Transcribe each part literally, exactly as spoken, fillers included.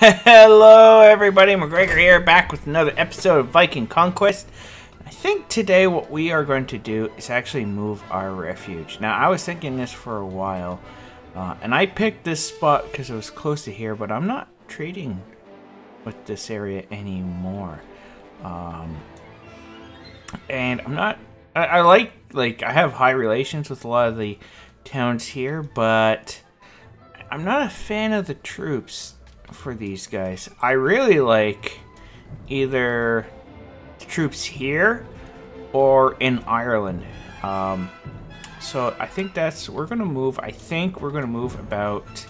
Hello everybody, McGregor here, back with another episode of Viking Conquest. I think today what we are going to do is actually move our refuge. Now, I was thinking this for a while, uh, and I picked this spot because it was close to here, but I'm not trading with this area anymore. Um, and I'm not... I, I like... Like, I have high relations with a lot of the towns here, but I'm not a fan of the troops for these guys. I really like either the troops here or in Ireland. Um, so I think that's, we're gonna move, I think we're gonna move about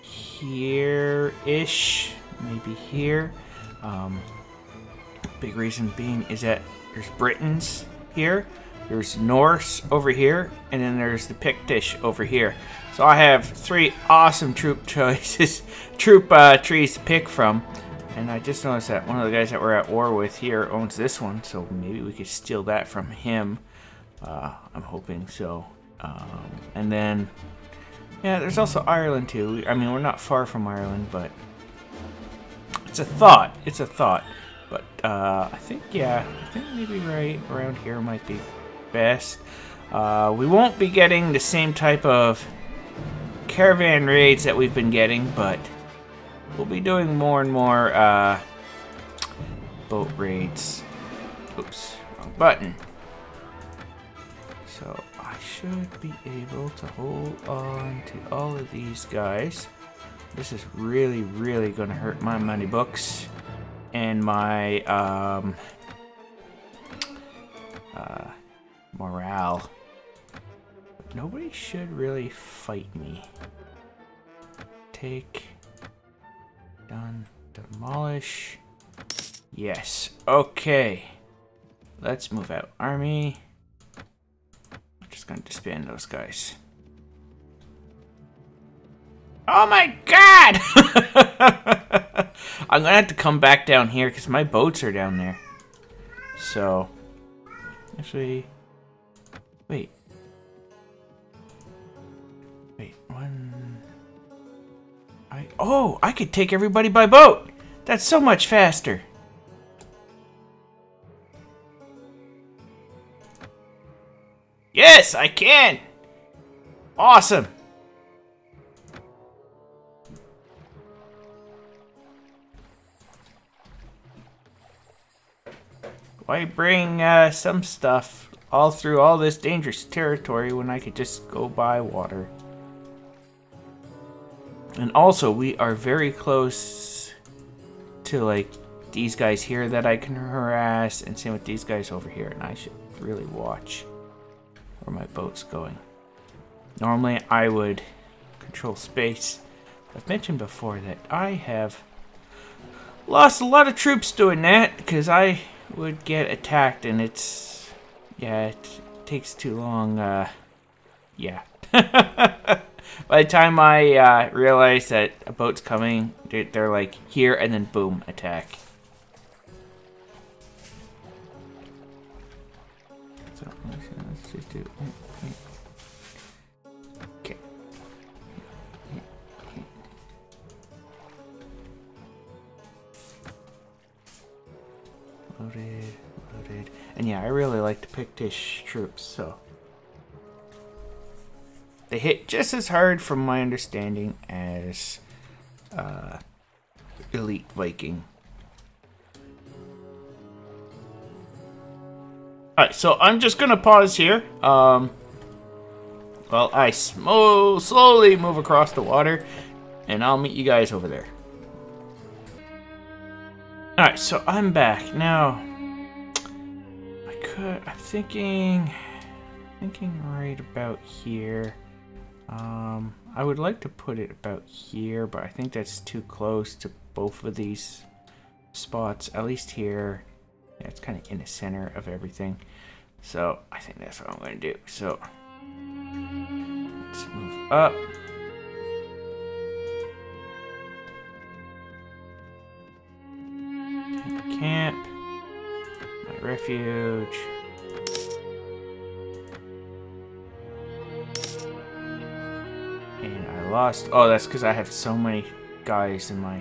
here-ish, maybe here. Um, big reason being is that there's Britons here, there's Norse over here, and then there's the Pictish over here. So I have three awesome troop choices, troop uh, trees to pick from. And I just noticed that one of the guys that we're at war with here owns this one, so maybe we could steal that from him. Uh, I'm hoping so. Um, and then, yeah, there's also Ireland too. I mean, we're not far from Ireland, but it's a thought. It's a thought. But uh, I think, yeah, I think maybe right around here might be best. Uh, we won't be getting the same type of caravan raids that we've been getting, but we'll be doing more and more uh, boat raids. Oops, wrong button. So I should be able to hold on to all of these guys. This is really, really gonna hurt my money books and my um, uh, morale. Nobody should really fight me. Take. Done. Demolish. Yes. Okay. Let's move out. Army. I'm just gonna disband those guys. Oh my god! I'm gonna have to come back down here because my boats are down there. So. Actually. Wait. I, oh, I could take everybody by boat! That's so much faster! Yes, I can! Awesome! Why bring uh, some stuff all through all this dangerous territory when I could just go by water? And also, we are very close to, like, these guys here that I can harass, and same with these guys over here, and I should really watch where my boat's going. Normally, I would control space. I've mentioned before that I have lost a lot of troops doing that, because I would get attacked, and it's, yeah, it takes too long, uh, yeah. By the time I uh, realize that a boat's coming, they're, they're like here and then boom, attack. So let's just do. Okay. Loaded, loaded. And yeah, I really like the Pictish troops, so. They hit just as hard, from my understanding, as uh, Elite Viking. Alright, so I'm just going to pause here. Um, well, I sm- slowly move across the water, and I'll meet you guys over there. Alright, so I'm back. Now, I could... I'm thinking... thinking right about here. Um, I would like to put it about here, but I think that's too close to both of these spots, at least here. Yeah, it's kind of in the center of everything. So I think that's what I'm going to do. So let's move up. Take camp, my refuge. And I lost. Oh, that's because I have so many guys in my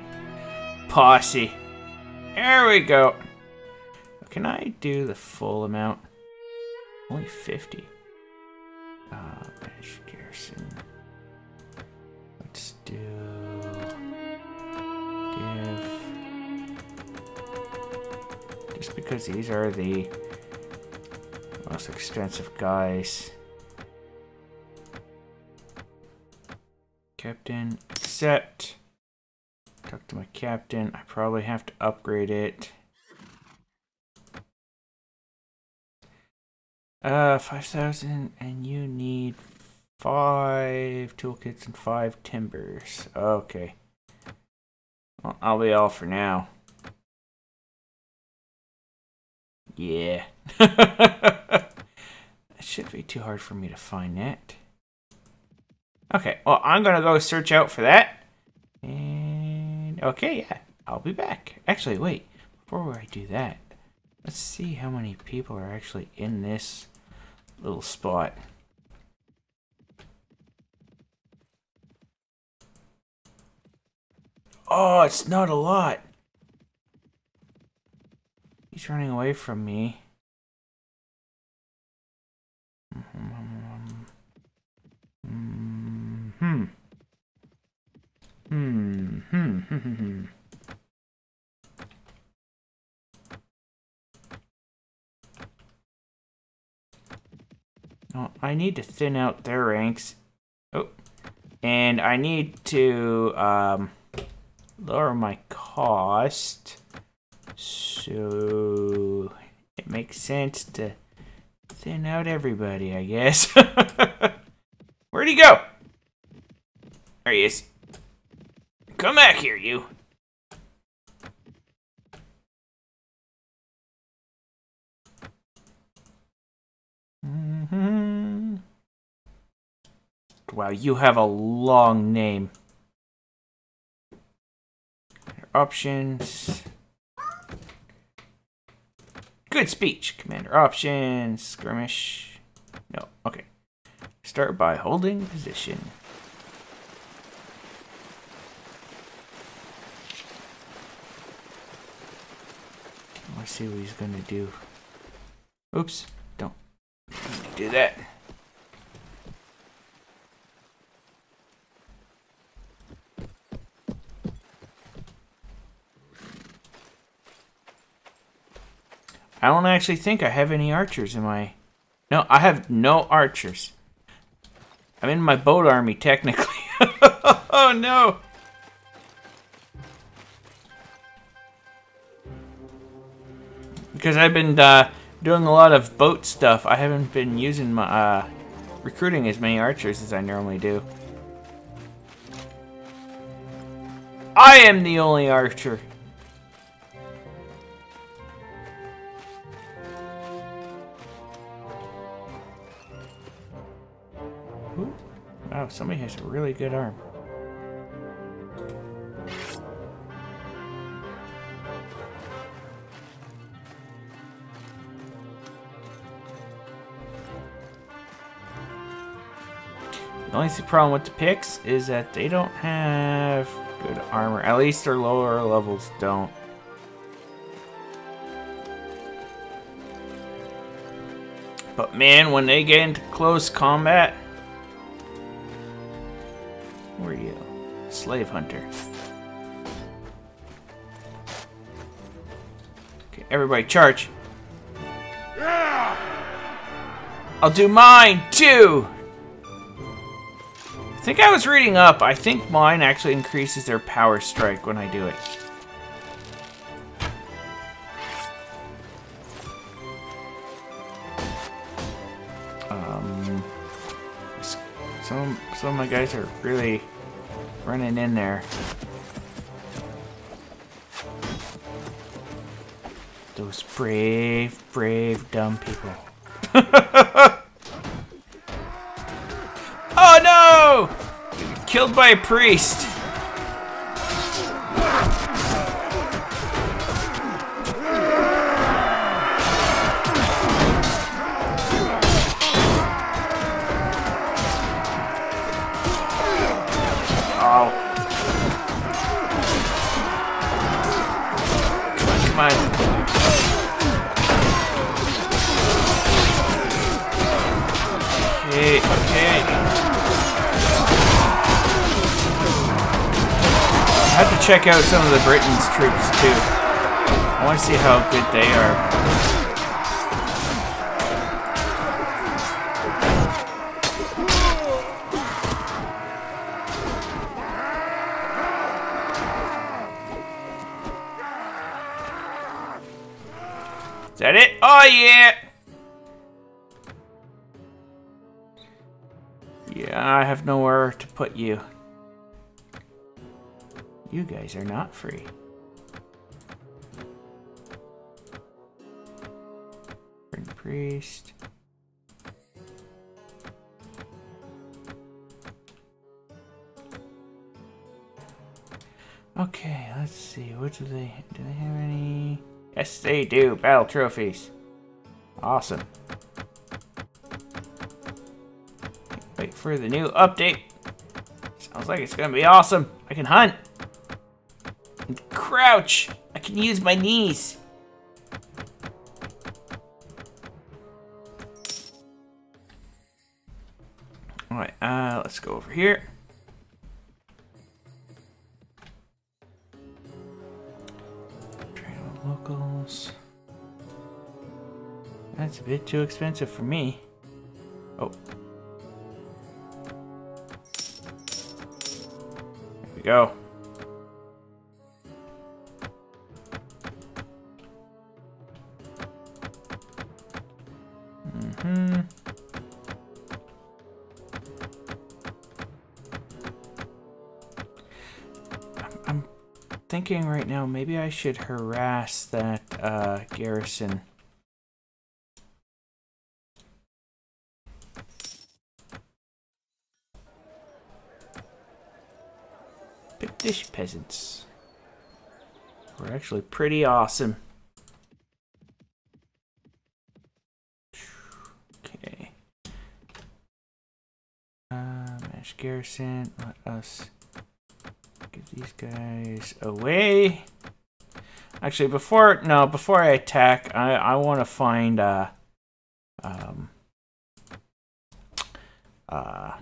posse. There we go. Can I do the full amount? Only fifty. Uh, British garrison. Let's do... Give... Just because these are the most expensive guys. Captain, accept. Talk to my captain. I probably have to upgrade it. Uh, five thousand, and you need five toolkits and five timbers. Okay. Well, I'll be all for now. Yeah. That shouldn't be too hard for me to find that. Okay, well, I'm gonna go search out for that. And, okay, yeah, I'll be back. Actually, wait, before I do that, let's see how many people are actually in this little spot. Oh, it's not a lot. He's running away from me. Mm-hmm. Mm-hmm. Well, I need to thin out their ranks. Oh, and I need to um, lower my cost. So it makes sense to thin out everybody, I guess. Where'd he go? There he is. Come back here, you. Mm-hmm. Wow, you have a long name. Options. Good speech, Commander. Options. Skirmish. No, okay. Start by holding position. Let's see what he's gonna do. Oops. Do that. I don't actually think I have any archers in my... No, I have no archers. I'm in my boat army, technically. Oh, no! Because I've been... Uh, doing a lot of boat stuff. I haven't been using my, uh, recruiting as many archers as I normally do. I am the only archer. Ooh. Wow, somebody has a really good arm. The only problem with the picks is that they don't have good armor. At least their lower levels don't. But man, when they get into close combat... Who are you? Slave hunter. Okay, everybody charge. I'll do mine too! I think I was reading up. I think mine actually increases their power strike when I do it. Um, some some of my guys are really running in there. Those brave, brave, dumb people. Killed by a priest. Oh. mine. Okay, okay. I have to check out some of the Britain's troops too. I want to see how good they are. Is that it? Oh yeah! Yeah, I have nowhere to put you. You guys are not free. Priest. Okay, let's see. What do they do they have any? Yes, they do. Battle trophies. Awesome. Wait for the new update. Sounds like it's gonna be awesome. I can hunt. And crouch. I can use my knees. Alright, uh, let's go over here. Locals. That's a bit too expensive for me. Oh. There we go. Mm-hmm. Thinking right now, maybe I should harass that uh, garrison. Pictish peasants. We're actually pretty awesome. Okay. Uh, Mash garrison, let us get these guys away. Actually, before no, before I attack, I I want to find uh, um, uh,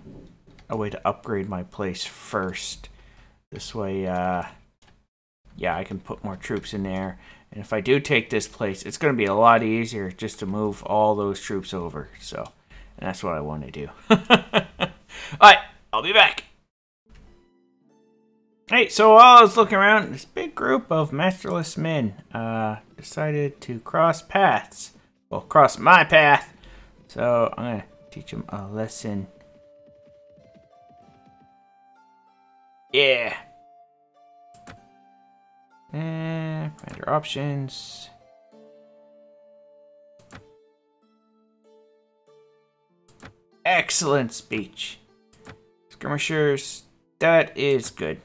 a way to upgrade my place first. This way, uh, yeah, I can put more troops in there. And if I do take this place, it's going to be a lot easier just to move all those troops over. So, and that's what I want to do. All right, I'll be back. Hey, so while I was looking around, this big group of masterless men uh, decided to cross paths. Well, cross my path. So I'm going to teach them a lesson. Yeah. And find your options. Excellent speech. Skirmishers, that is good.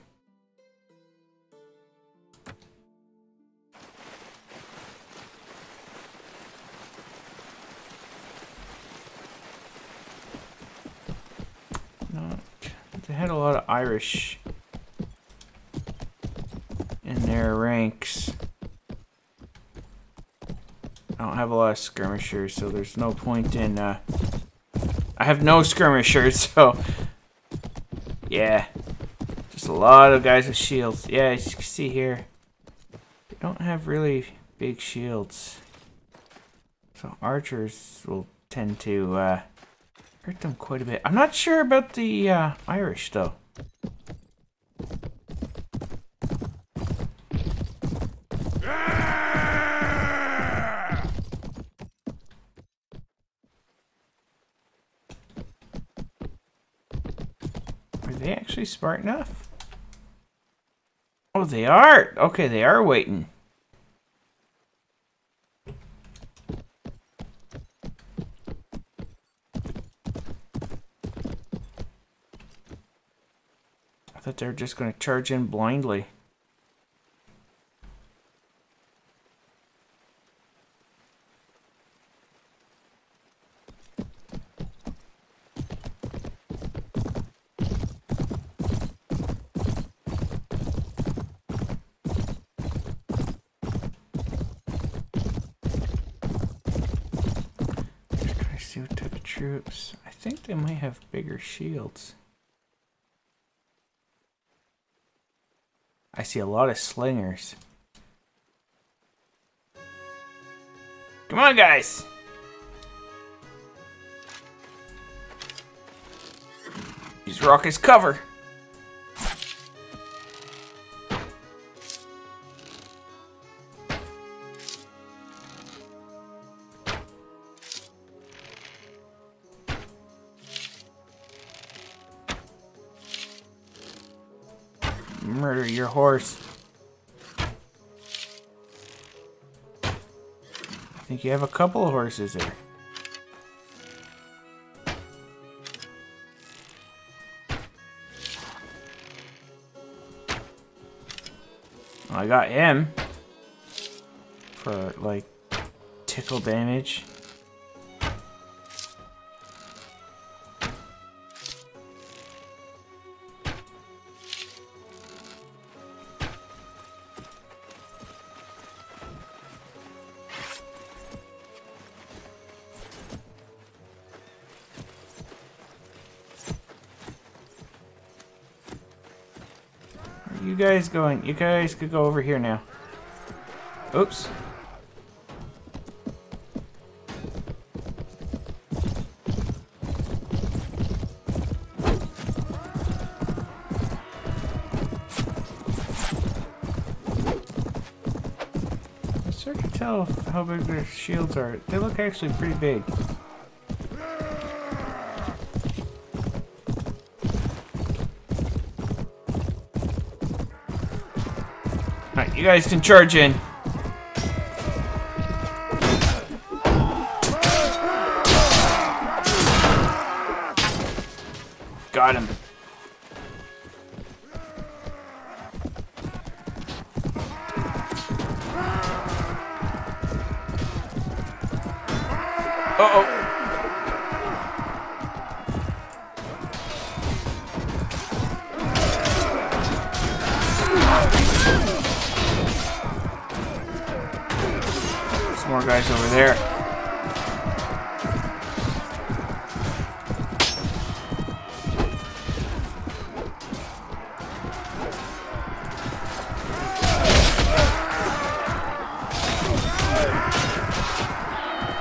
They had a lot of Irish in their ranks. I don't have a lot of skirmishers, so there's no point in, uh... I have no skirmishers, so... Yeah. Just a lot of guys with shields. Yeah, as you can see here, they don't have really big shields. So archers will tend to, uh... hurt them quite a bit. I'm not sure about the uh, Irish, though. Ah! Are they actually smart enough? Oh, they are! Okay, they are waiting. That they're just going to charge in blindly. troops. I think they might have bigger shields. I see a lot of slingers. Come on, guys! Use rock as cover! Murder your horse. I think you have a couple of horses there. Well, I got him for like tickle damage. You guys going? You guys could go over here now. Oops. It's hard to tell how big their shields are. They look actually pretty big. Alright, you guys can charge in. Got him. Uh-oh. More guys over there.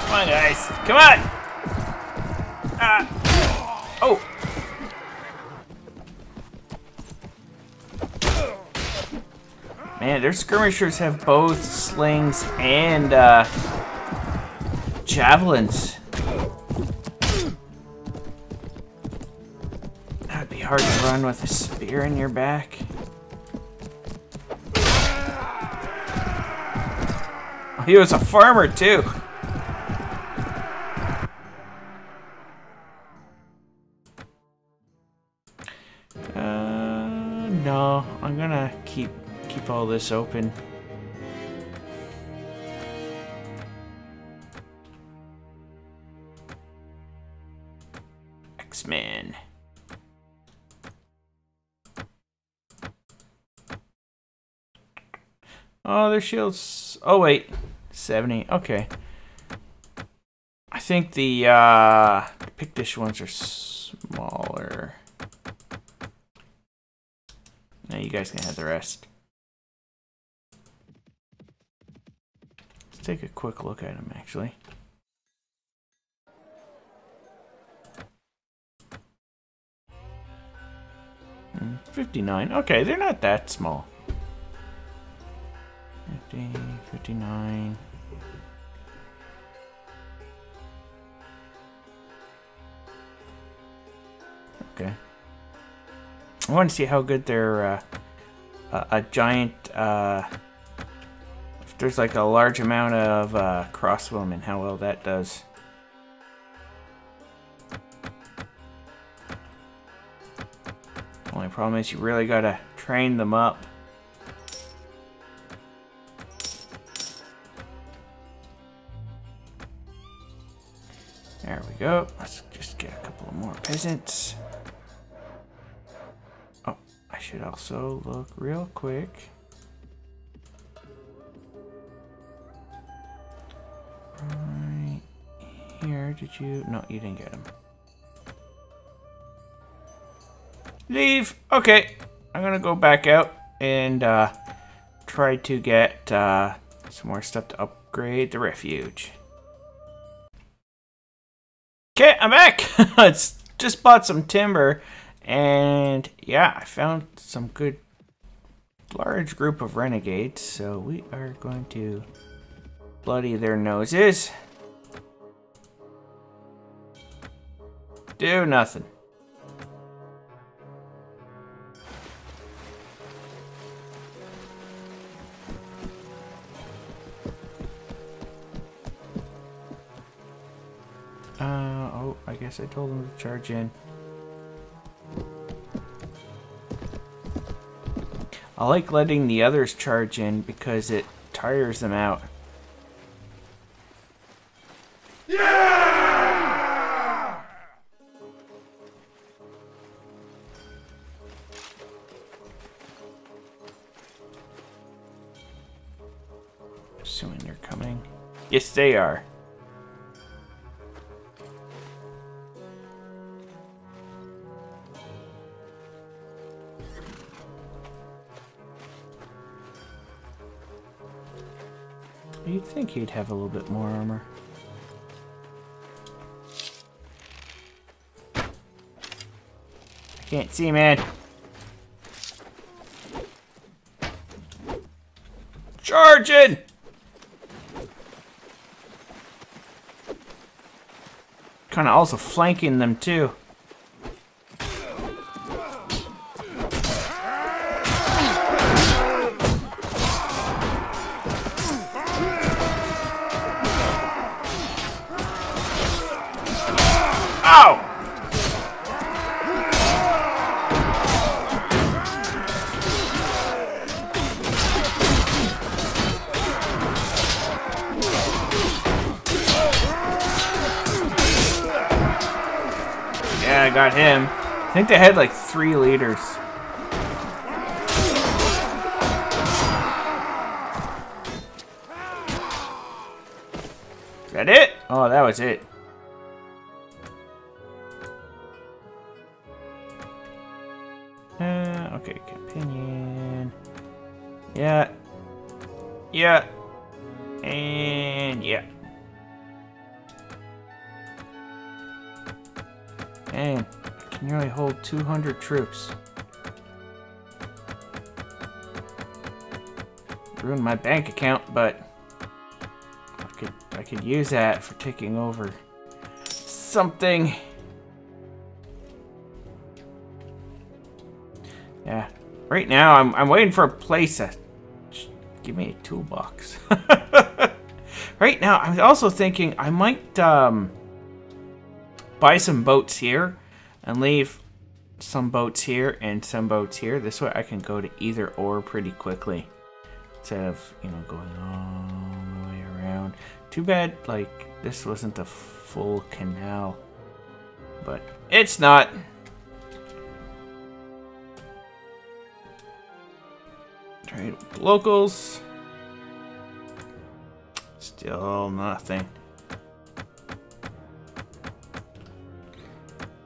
Come on, guys. Come on. Ah. Oh. Man, their skirmishers have both slings and uh, javelins. That'd be hard to run with a spear in your back. He was a farmer too. Uh, no, I'm gonna keep. Keep all this open. X-Men. Oh, their shields. Oh, wait. seventy. Okay. I think the uh, Pictish ones are smaller. Now you guys can have the rest. Take a quick look at him, actually. fifty-nine. Okay, they're not that small. fifty, fifty-nine. Okay. I want to see how good their uh, a, a giant. Uh, There's like a large amount of uh, crossbowmen, how well that does. Only problem is you really gotta train them up. There we go. Let's just get a couple of more peasants. Oh, I should also look real quick. Right here, did you? No, you didn't get him. Leave! Okay, I'm gonna go back out and uh, try to get uh, some more stuff to upgrade the refuge. Okay, I'm back! I just bought some timber, and yeah, I found some good large group of renegades, so we are going to bloody their noses. Do nothing. Uh, oh, I guess I told them to charge in. I like letting the others charge in because it tires them out. Yeah! Assuming they're coming. Yes, they are. You'd think he'd have a little bit more armor. I can't see, man. Charging! Kind of also flanking them too. I got him. I think they had like three leaders. Is that it? Oh, that was it. Uh, okay, companion. Yeah. Yeah. And yeah. Dang, I can nearly hold two hundred troops. Ruined my bank account, but I could I could use that for taking over something. Yeah, right now I'm I'm waiting for a place that give me a toolbox. Right now, I'm also thinking I might um. buy some boats here and leave some boats here and some boats here. This way I can go to either or pretty quickly instead of, you know, going all the way around. Too bad, like, this wasn't a full canal, but it's not. Trade with locals. Still nothing.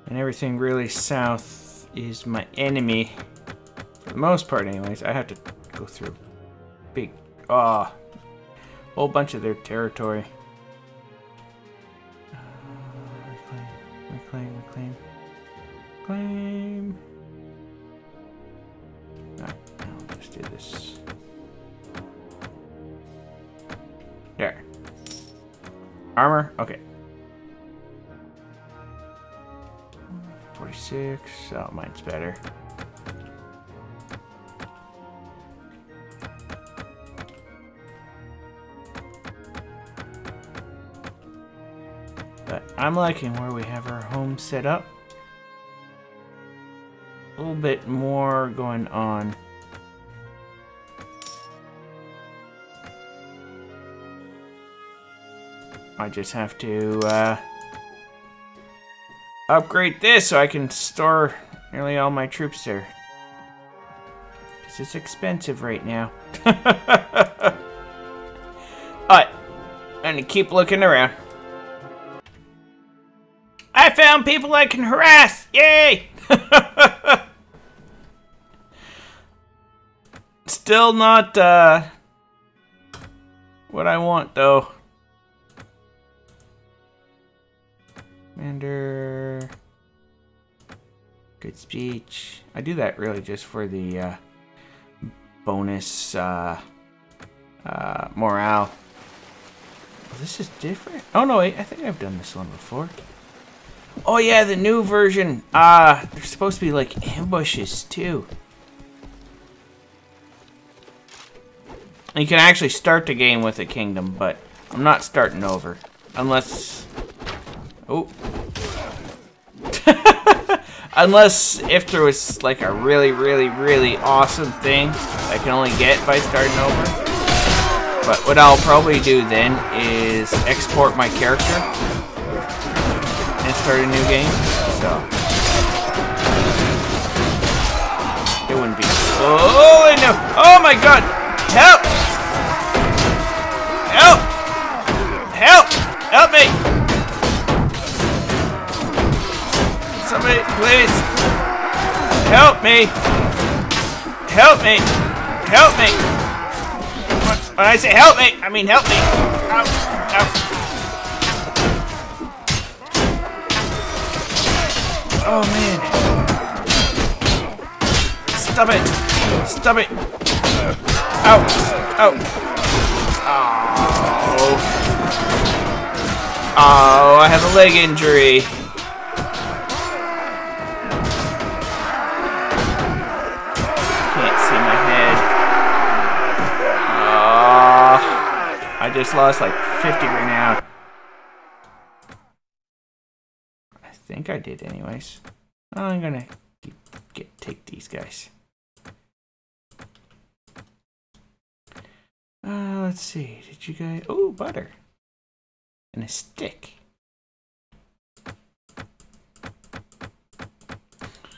And everything really south is my enemy. For the most part, anyways. I have to go through big, ah, oh, whole bunch of their territory. Uh, reclaim, reclaim, reclaim. Claim. No, no, let's do this. There. Armor? Okay. forty-six, oh, mine's better. But I'm liking where we have our home set up. A little bit more going on. I just have to, uh... upgrade this so I can store nearly all my troops there. Because it's expensive right now. Alright, I'm gonna keep looking around. I found people I can harass! Yay! Still not uh, what I want, though. Commander. Good speech. I do that really just for the uh, bonus uh, uh, morale. Oh, this is different. Oh, no, wait. I think I've done this one before. Oh, yeah, the new version. Uh, there's supposed to be, like, ambushes, too. And you can actually start the game with a kingdom, but I'm not starting over. Unless... Oh. Unless if there was, like, a really, really, really awesome thing I can only get by starting over. But what I'll probably do then is export my character and start a new game. So it wouldn't be. Oh no! Oh my God! Help! Help! Help! Help me! Somebody, please! Help me! Help me! Help me! When I say help me, I mean help me. Ow, ow. Oh man. Stop it. Stop it. Ow. Ow. Oh. Oh, I have a leg injury. I just lost like fifty right now. I think I did anyways. I'm gonna keep, get take these guys. Uh, let's see, did you guys... Oh, butter. And a stick.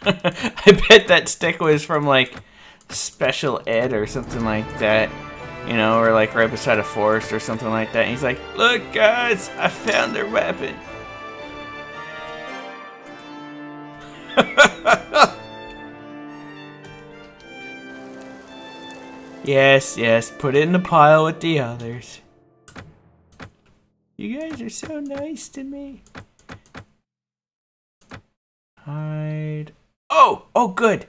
I bet that stick was from like special ed or something like that. You know, or like right beside a forest or something like that. And he's like, look guys, I found their weapon. Yes, yes, put it in the pile with the others. You guys are so nice to me. Hide. Oh, oh good.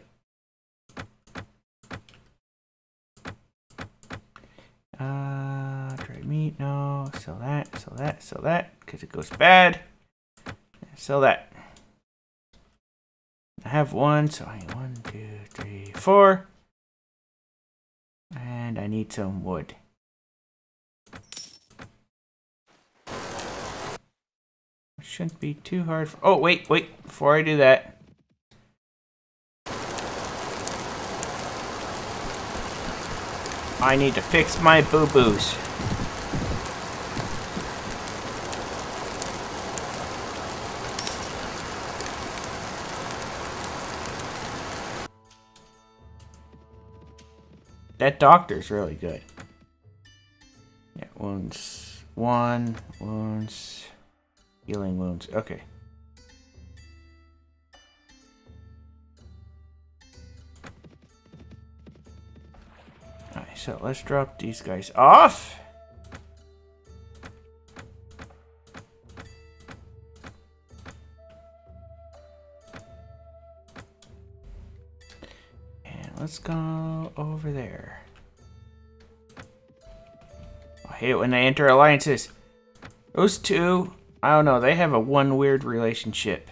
Uh, dried meat, no, sell that, sell that, sell that, because it goes bad. Sell that. I have one, so I need one, two, three, four. And I need some wood. It shouldn't be too hard for, oh, wait, wait, before I do that. I need to fix my boo-boos. That doctor's really good. Yeah, wounds one, wounds, healing wounds, okay. So let's drop these guys off. And let's go over there. I hate it when they enter alliances. Those two, I don't know, they have a one weird relationship.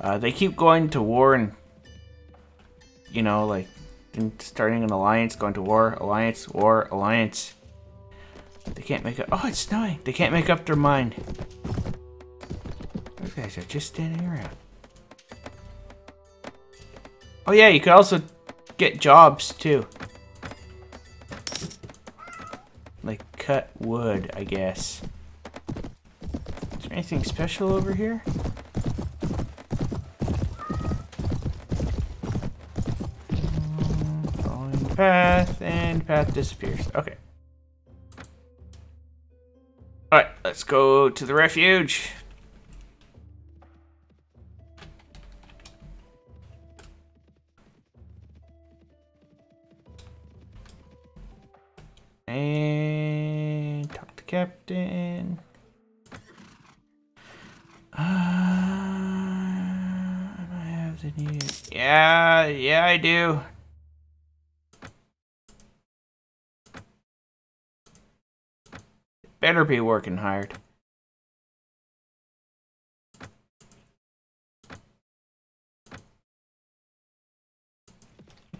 Uh, they keep going to war and, you know, like, and starting an alliance, going to war, alliance, war, alliance. They can't make up. Oh, it's snowing. They can't make up their mind. Those guys are just standing around. Oh yeah, you could also get jobs too. Like cut wood, I guess. Is there anything special over here? Path, and path disappears. Okay. Alright, let's go to the refuge. And talk to captain. Uh, I might have the new. Yeah, yeah, I do. Better be working hard.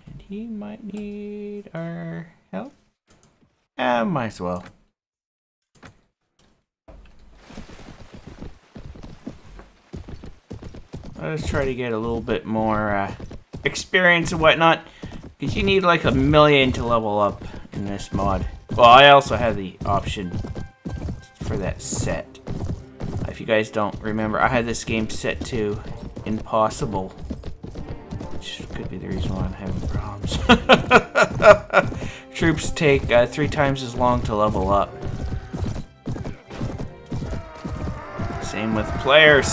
And he might need our help. Ah, uh, might as well. Let's try to get a little bit more uh, experience and whatnot. Because you need like a million to level up in this mod. Well, I also have the option for that set. If you guys don't remember, I had this game set to impossible, which could be the reason why I'm having problems. Troops take uh, three times as long to level up. Same with players.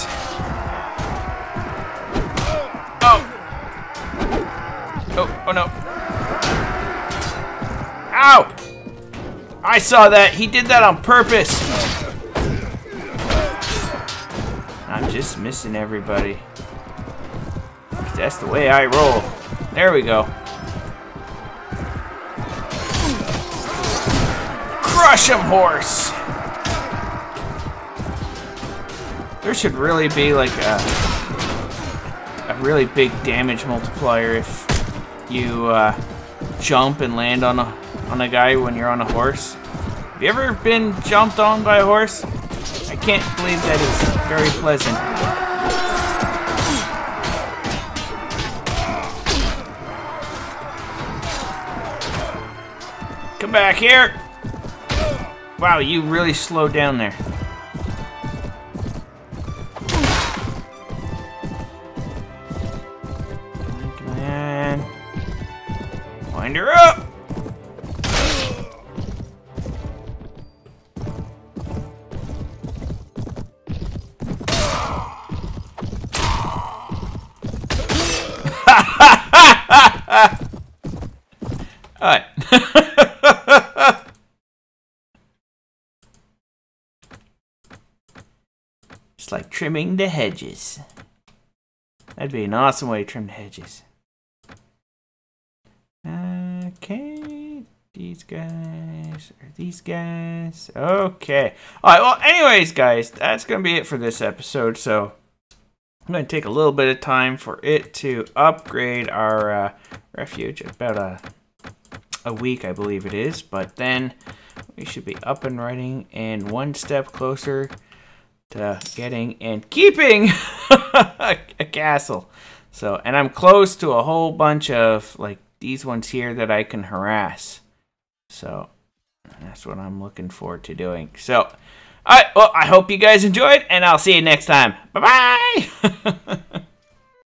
Oh! Oh, oh no. Ow! I saw that! He did that on purpose! I'm just missing everybody. That's the way I roll. There we go. Crush him, horse! There should really be like a, a really big damage multiplier if you uh, jump and land on a on a guy when you're on a horse. Have you ever been jumped on by a horse? I can't believe that is very pleasant. Come back here! Wow, you really slowed down there. Come on. Wind her up! Alright. It's like trimming the hedges. That'd be an awesome way to trim the hedges. Okay. These guys. Or these guys. Okay. Alright, well, anyways, guys, that's going to be it for this episode. So, I'm going to take a little bit of time for it to upgrade our uh, refuge. About a... a week, I believe it is, but then we should be up and running and one step closer to getting and keeping a, a castle. So, and I'm close to a whole bunch of like these ones here that I can harass. So that's what I'm looking forward to doing. So, all right, well, I hope you guys enjoyed, and I'll see you next time. Bye-bye.